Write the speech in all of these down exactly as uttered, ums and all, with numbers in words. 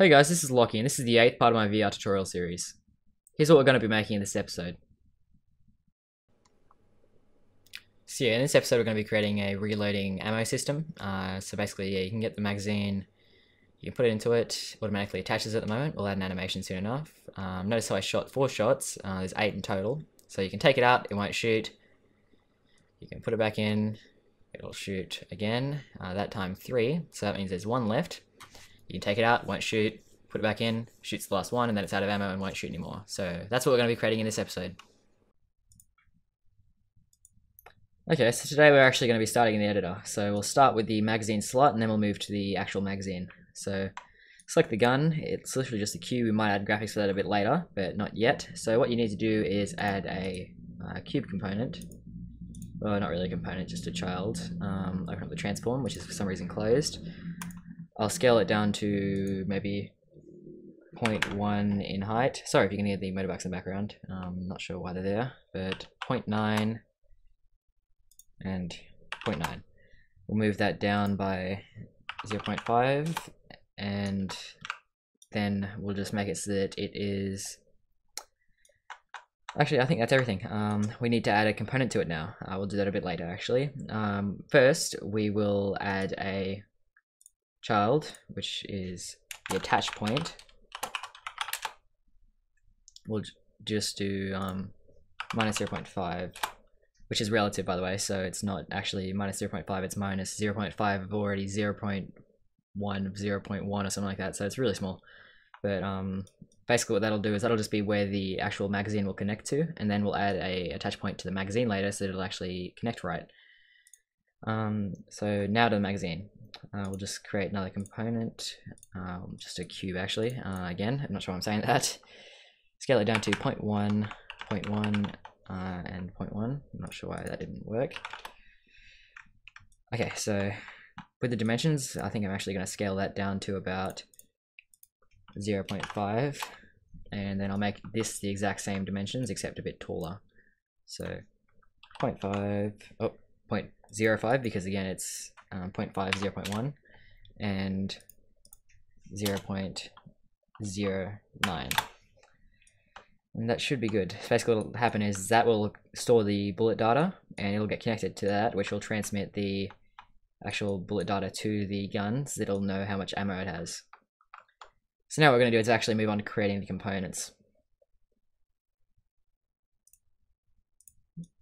Hey guys, this is Lockie, and this is the eighth part of my V R tutorial series. Here's what we're going to be making in this episode. So yeah, in this episode we're going to be creating a reloading ammo system. Uh, so basically, yeah, you can get the magazine, you can put it into it, automatically attaches at the moment. We'll add an animation soon enough. Um, notice how I shot four shots, uh, there's eight in total. So you can take it out, it won't shoot. You can put it back in, it'll shoot again, uh, that time three, so that means there's one left. You can take it out, won't shoot, put it back in, shoots the last one, and then it's out of ammo and won't shoot anymore. So that's what we're going to be creating in this episode. Okay, so today we're actually going to be starting in the editor. So we'll start with the magazine slot, and then we'll move to the actual magazine. So select the gun. It's literally just a cube. We might add graphics for that a bit later, but not yet. So what you need to do is add a, a cube component. Well, not really a component, just a child. Um, open up the transform, which is for some reason closed. I'll scale it down to maybe zero point one in height. Sorry if you can hear the motorbikes in the background. Um, not sure why they're there, but zero point nine and zero point nine. We'll move that down by zero point five, and then we'll just make it so that it is. Actually, I think that's everything. Um, we need to add a component to it now. I uh, will do that a bit later, actually. Um, first, we will add a child, which is the attach point. We'll just do um, minus zero point five, which is relative, by the way, so it's not actually minus zero point five, it's minus zero point five of already zero point one, zero point one or something like that, so it's really small. But um, basically what that'll do is that'll just be where the actual magazine will connect to, and then we'll add a attach point to the magazine later so that it'll actually connect right. Um, so now to the magazine. Uh, we'll just create another component, um, just a cube actually, uh, again, I'm not sure why I'm saying that. Scale it down to zero point one, zero point one, uh, and zero point one, I'm not sure why that didn't work. Okay, so with the dimensions, I think I'm actually going to scale that down to about zero point five, and then I'll make this the exact same dimensions, except a bit taller. So zero point five, oh, zero point zero five, because again it's Um, zero point five, zero point one, and zero point zero nine, and that should be good. Basically what will happen is that will store the bullet data, and it'll get connected to that, which will transmit the actual bullet data to the gun, so it'll know how much ammo it has. So now what we're going to do is actually move on to creating the components.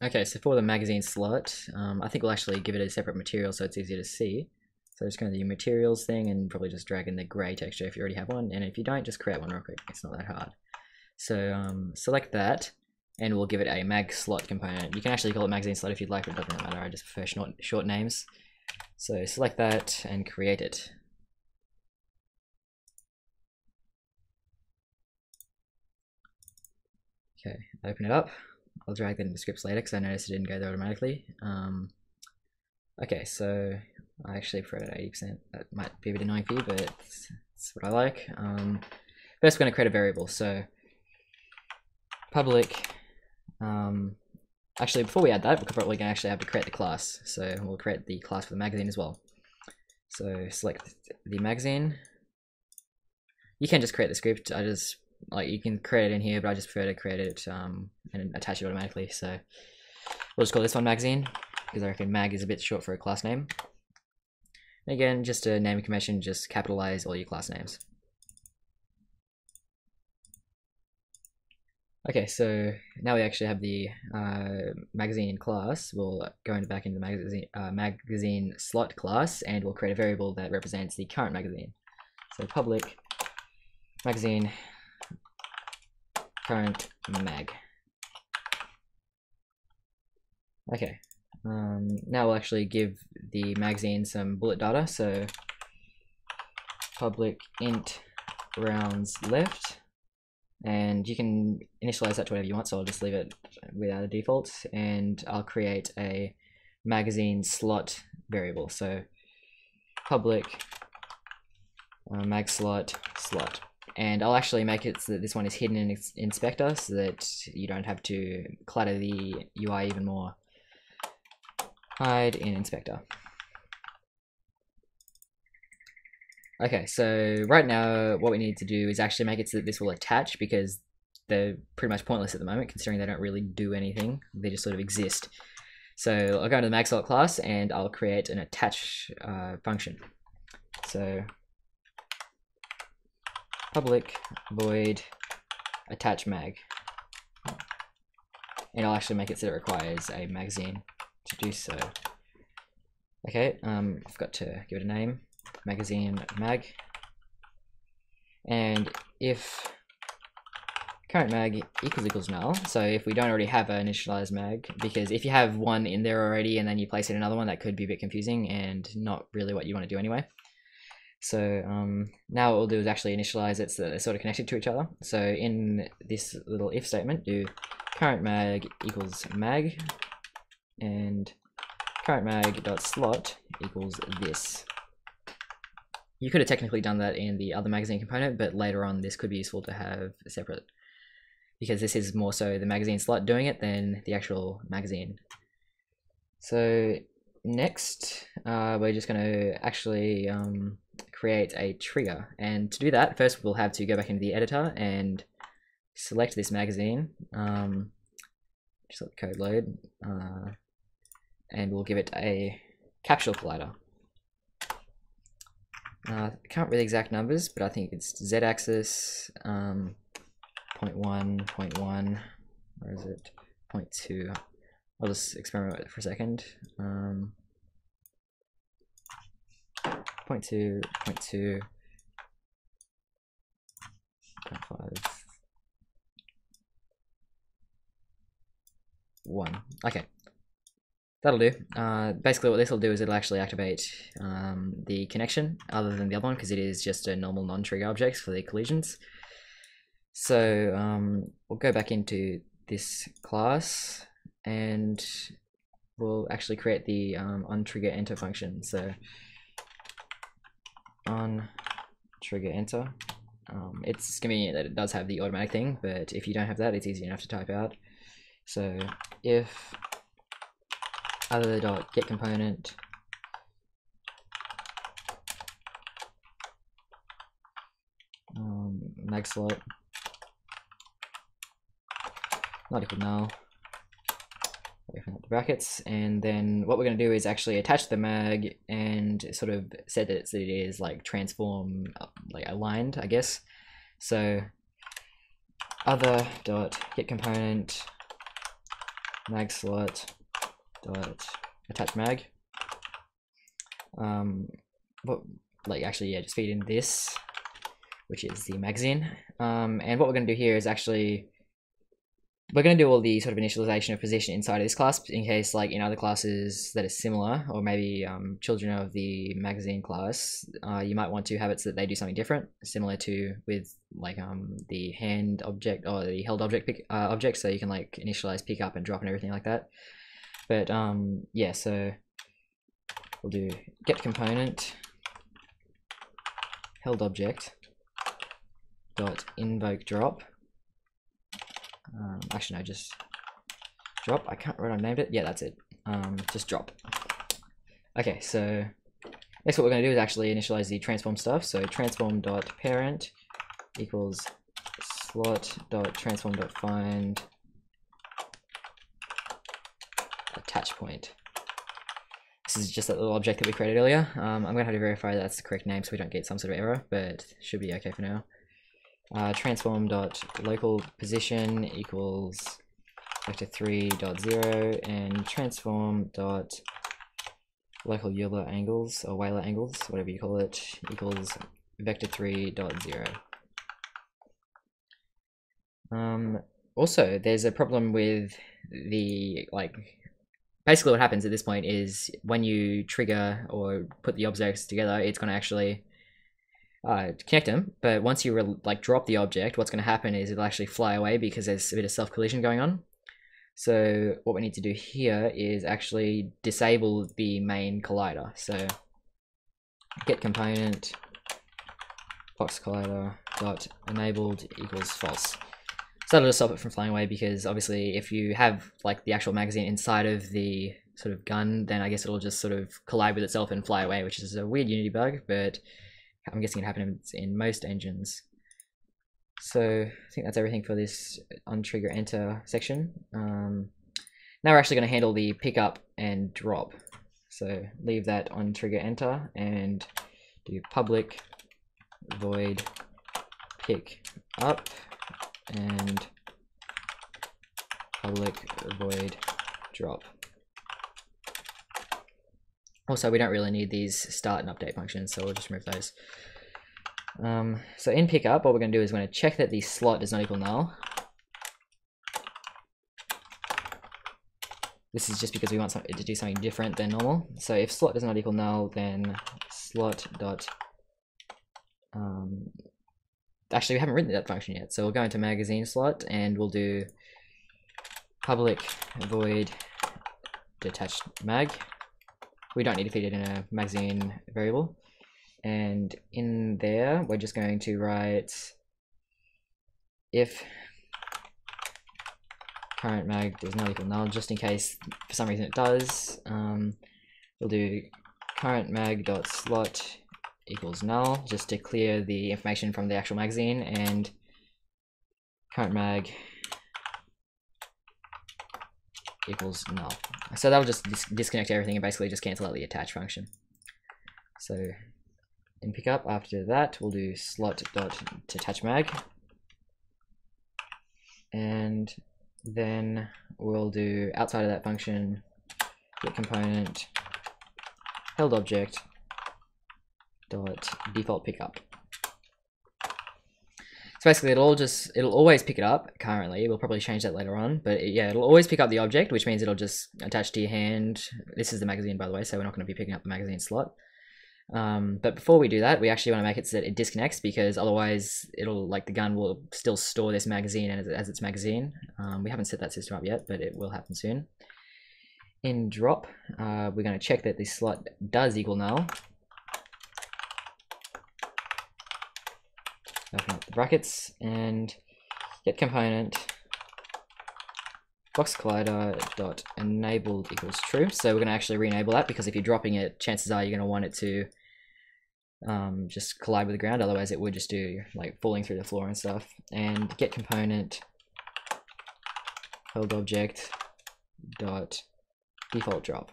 Okay, so for the magazine slot, um, I think we'll actually give it a separate material so it's easier to see. So just going to the materials thing and probably just drag in the grey texture if you already have one, and if you don't, just create one real quick, it's not that hard. So um, select that, and we'll give it a mag slot component. You can actually call it magazine slot if you'd like, but it doesn't matter, I just prefer short, short names. So select that and create it. Okay, open it up. I'll drag that into scripts later because I noticed it didn't go there automatically. Um, okay, so I actually preferred eighty percent. That might be a bit annoying for you, but it's, it's what I like. Um, first, we're going to create a variable. So public. Um, actually, before we add that, we're probably going to actually have to create the class. So we'll create the class for the magazine as well. So select the magazine. You can just create the script. I just like you can create it in here, but I just prefer to create it um, and attach it automatically. So we'll just call this one magazine because I reckon mag is a bit short for a class name. And again, just a naming convention, just capitalize all your class names. Okay, so now we actually have the uh, magazine class. We'll go into back into the magazine uh, magazine slot class, and we'll create a variable that represents the current magazine. So public magazine current mag. Okay, um, now we'll actually give the magazine some bullet data. So public int rounds left, and you can initialize that to whatever you want, so I'll just leave it without a default, and I'll create a magazine slot variable. So public uh, mag slot slot. And I'll actually make it so that this one is hidden in inspector so that you don't have to clutter the U I even more. Hide in inspector. Okay, so right now what we need to do is actually make it so that this will attach, because they're pretty much pointless at the moment considering they don't really do anything. They just sort of exist. So I'll go into the MagSlot class and I'll create an attach uh, function. So public void attach mag. And I'll actually make it so it requires a magazine to do so. Okay, um, I've got to give it a name, magazine mag. And if current mag equals equals null, so if we don't already have an initialized mag, because if you have one in there already and then you place in another one, that could be a bit confusing and not really what you want to do anyway. So um, now what we'll do is actually initialize it so that they're sort of connected to each other. So in this little if statement, do current mag equals mag, and current mag dot slot equals this. You could have technically done that in the other magazine component, but later on this could be useful to have separate, because this is more so the magazine slot doing it than the actual magazine. So next, uh, we're just going to actually um, create a trigger, and to do that, first we'll have to go back into the editor and select this magazine. Um, just let the code load, uh, and we'll give it a capsule collider. Uh, can't really exact numbers, but I think it's z-axis, um, zero point one, zero point one, or is it zero point two? I'll just experiment with it for a second. Um, zero point two, zero point two, zero point five, one. Okay, that'll do. Uh, basically what this will do is it'll actually activate um, the connection other than the other one, because it is just a normal non-trigger object for the collisions. So um, we'll go back into this class and we'll actually create the um, OnTriggerEnter function. So OnTriggerEnter, um, it's convenient that it does have the automatic thing, but if you don't have that, it's easy enough to type out. So if other dot get component um, magslot not equal null, open up the brackets, and then what we're going to do is actually attach the mag and sort of set that it is like transform, like aligned, I guess. So other dot get component mag slot dot attach mag. Um, but like actually yeah, just feed in this, which is the magazine. Um, and what we're going to do here is actually, we're going to do all the sort of initialization of position inside of this class, in case like in other classes that are similar, or maybe um, children of the magazine class, uh, you might want to have it so that they do something different, similar to with like um, the hand object or the held object pick, uh, object, so you can like initialize pick up and drop and everything like that. But um, yeah, so we'll do get component held object dot invoke drop. Um, actually no, just drop. I can't remember what I named it. Yeah, that's it. Um, just drop. Okay, so next what we're going to do is actually initialize the transform stuff. So transform.parent equals slot.transform.find attach point. This is just that little object that we created earlier. Um, I'm going to have to verify that's the correct name so we don't get some sort of error, but should be okay for now. Uh, transform.localPosition equals vector three dot zero and transform.LocalEulerAngles or Whaler angles, whatever you call it, equals vector three dot zero. Um, also, there's a problem with the, like, basically what happens at this point is when you trigger or put the objects together, it's going to actually Uh, connect them, but once you like drop the object, what's going to happen is it'll actually fly away because there's a bit of self collision going on. So what we need to do here is actually disable the main collider. So get component BoxCollider dot enabled equals false. So that'll just stop it from flying away, because obviously if you have like the actual magazine inside of the sort of gun, then I guess it'll just sort of collide with itself and fly away, which is a weird Unity bug, but I'm guessing it happens in most engines. So I think that's everything for this OnTriggerEnter section. Um, now we're actually going to handle the pickup and drop. So leave that OnTriggerEnter and do public void pick up and public void drop. Also, we don't really need these start and update functions, so we'll just remove those. Um, so in pickup, what we're going to do is we're going to check that the slot is not equal null. This is just because we want it to do something different than normal. So if slot is not equal null, then slot dot. Um, actually, we haven't written that function yet, so we'll go into magazine slot and we'll do public void detached mag. We don't need to feed it in a magazine variable. And in there, we're just going to write if current mag does not equal null, just in case for some reason it does. Um, we'll do current mag dot slot equals null, just to clear the information from the actual magazine, and current mag equals null. So that'll just dis disconnect everything and basically just cancel out the attach function. So in pickup, after that, we'll do slot dot detach mag, and then we'll do outside of that function get component held object dot default pickup. So basically, it'll all just it'll always pick it up. Currently, we'll probably change that later on, but it, yeah, it'll always pick up the object, which means it'll just attach to your hand. This is the magazine, by the way, so we're not going to be picking up the magazine slot. Um, but before we do that, we actually want to make it so that it disconnects, because otherwise it'll, like, the gun will still store this magazine as, as its magazine. Um, we haven't set that system up yet, but it will happen soon. In drop, uh, we're going to check that this slot does equal null. Open up the brackets and get component BoxCollider dot enabled equals true. So we're going to actually re-enable that, because if you're dropping it, chances are you're going to want it to um, just collide with the ground. Otherwise, it would just do like falling through the floor and stuff. And get component HeldObject dot default drop.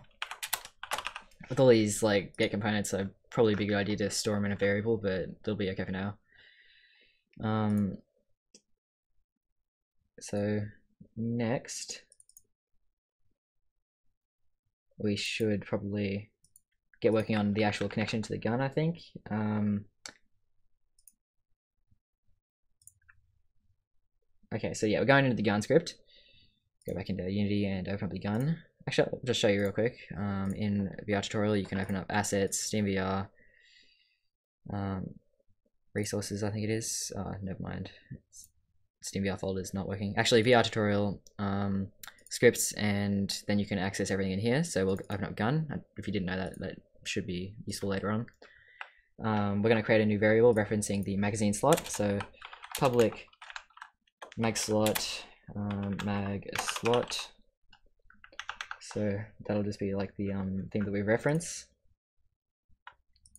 With all these like get components, it'd probably be a good idea to store them in a variable, but they'll be okay for now. Um. So. Next, we should probably get working on the actual connection to the gun, I think. Um, okay, so yeah, we're going into the gun script. Go back into Unity and open up the gun. Actually, I'll just show you real quick. Um, in V R tutorial, you can open up assets, SteamVR, um, resources, I think it is. Uh, never mind. It's SteamVR folder is not working. Actually, V R tutorial, um, scripts, and then you can access everything in here. So we'll open up gun. If you didn't know that, that should be useful later on. Um, we're going to create a new variable referencing the magazine slot. So public MagSlot, um, MagSlot. So that'll just be like the um, thing that we reference.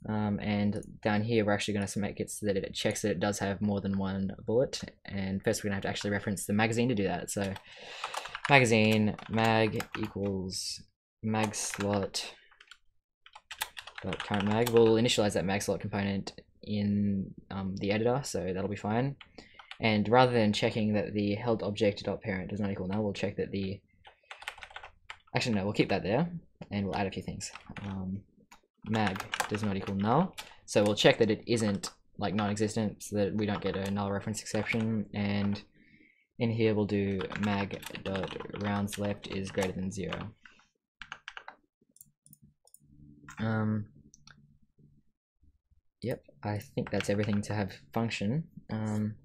Um, and down here, we're actually going to make it so that it checks that it does have more than one bullet. And first, we're going to have to actually reference the magazine to do that. So, magazine mag equals mag slot dot current mag. We'll initialize that mag slot component in um, the editor, so that'll be fine. And rather than checking that the held object dot parent does not equal null, we'll check that the actually no, we'll keep that there, and we'll add a few things. Um, mag does not equal null, so we'll check that it isn't like non-existent, so that we don't get a null reference exception. And in here we'll do mag dot RoundsLeft is greater than zero. Um, yep, I think that's everything to have function. Um,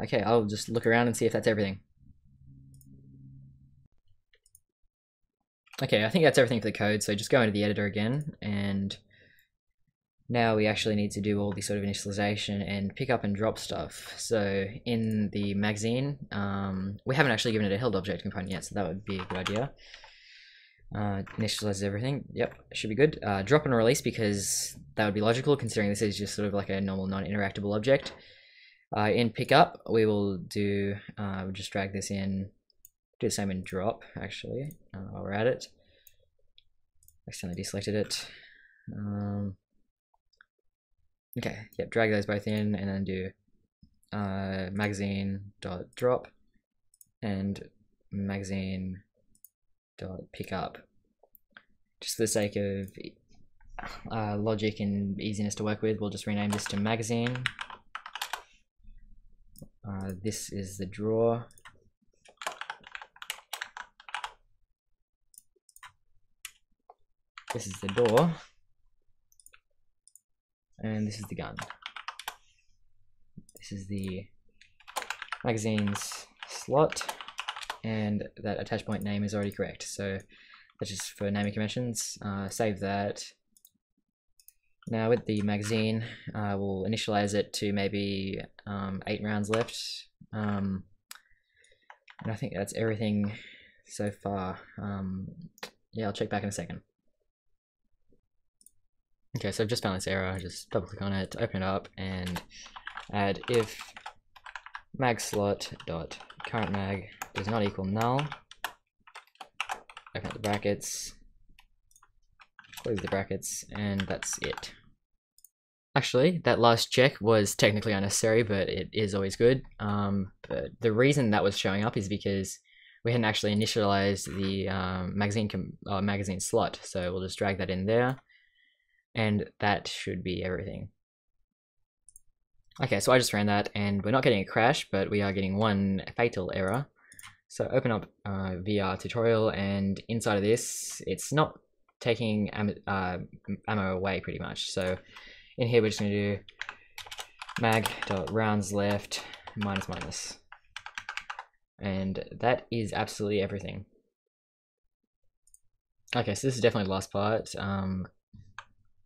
okay, I'll just look around and see if that's everything. Okay, I think that's everything for the code, so just go into the editor again, and now we actually need to do all the sort of initialization and pick up and drop stuff. So in the magazine, um, we haven't actually given it a held object component yet, so that would be a good idea. Uh, initializes everything. Yep, should be good. Uh, drop and release, because that would be logical considering this is just sort of like a normal non-interactable object. Uh, in pickup, we will do, uh, we'll just drag this in, do the same in drop actually, uh, while we're at it. Accidentally deselected it. Um, okay, yep, drag those both in and then do uh, magazine.drop and magazine dot pickup, just for the sake of uh, logic and easiness to work with. We'll just rename this to magazine. Uh, this is the draw. This is the door, and this is the gun. This is the magazine's slot. And that attach point name is already correct, so that's just for naming conventions. Uh, save that. Now with the magazine, uh, we'll initialize it to maybe um, eight rounds left, um, and I think that's everything so far. Um, yeah, I'll check back in a second. Okay, so I've just found this error. Just double click on it, open it up, and add if magslot.currentMag does not equal null. Open up the brackets, close the brackets, and that's it. Actually, that last check was technically unnecessary, but it is always good. Um, but the reason that was showing up is because we hadn't actually initialized the um, magazine com uh, magazine slot, so we'll just drag that in there, and that should be everything. Okay, so I just ran that, and we're not getting a crash, but we are getting one fatal error. So open up uh, V R tutorial, and inside of this, it's not taking am uh, ammo away pretty much. So in here, we're just going to do mag.roundsLeft minus minus. And that is absolutely everything. Okay, so this is definitely the last part. Um,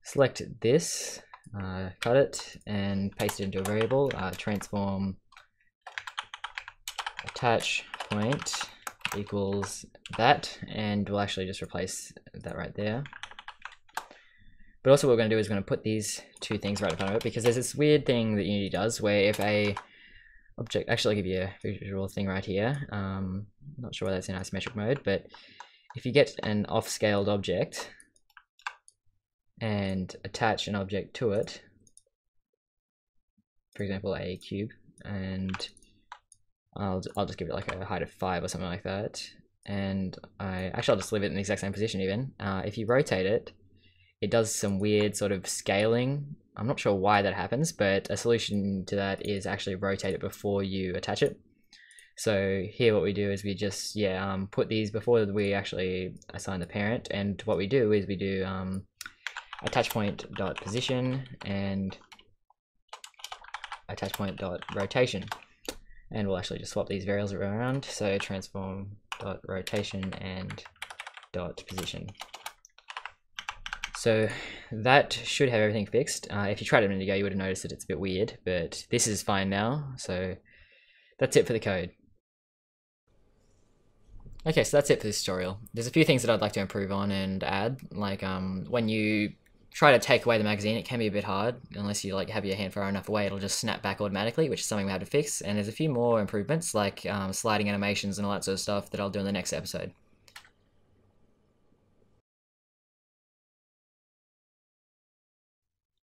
select this. Uh, cut it and paste it into a variable, uh, transform attach point equals that, and we'll actually just replace that right there. But also what we're going to do is we're going to put these two things right in front of it, because there's this weird thing that Unity does where if a object, actually I'll give you a visual thing right here, um, not sure why that's in isometric mode, but if you get an off-scaled object and attach an object to it, for example a cube, and I'll, I'll just give it like a height of five or something like that, and I actually I'll just leave it in the exact same position even. Uh, if you rotate it, it does some weird sort of scaling. I'm not sure why that happens, but a solution to that is actually rotate it before you attach it. So here what we do is we just yeah um, put these before we actually assign the parent, and what we do is we do um, attach point dot position and attach point dot rotation, and we'll actually just swap these variables around. So transform dot rotation and dot position. So that should have everything fixed. Uh, if you tried it a minute ago, you would have noticed that it's a bit weird, but this is fine now. So that's it for the code. Okay, so that's it for this tutorial. There's a few things that I'd like to improve on and add, like um, when you try to take away the magazine, it can be a bit hard. Unless you like have your hand far enough away, it'll just snap back automatically, which is something we had to fix. And there's a few more improvements, like um, sliding animations and all that sort of stuff that I'll do in the next episode.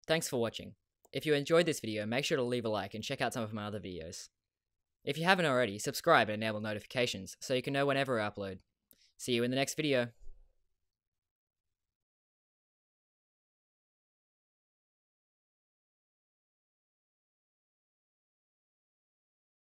Thanks for watching. If you enjoyed this video, make sure to leave a like and check out some of my other videos. If you haven't already, subscribe and enable notifications so you can know whenever I upload. See you in the next video.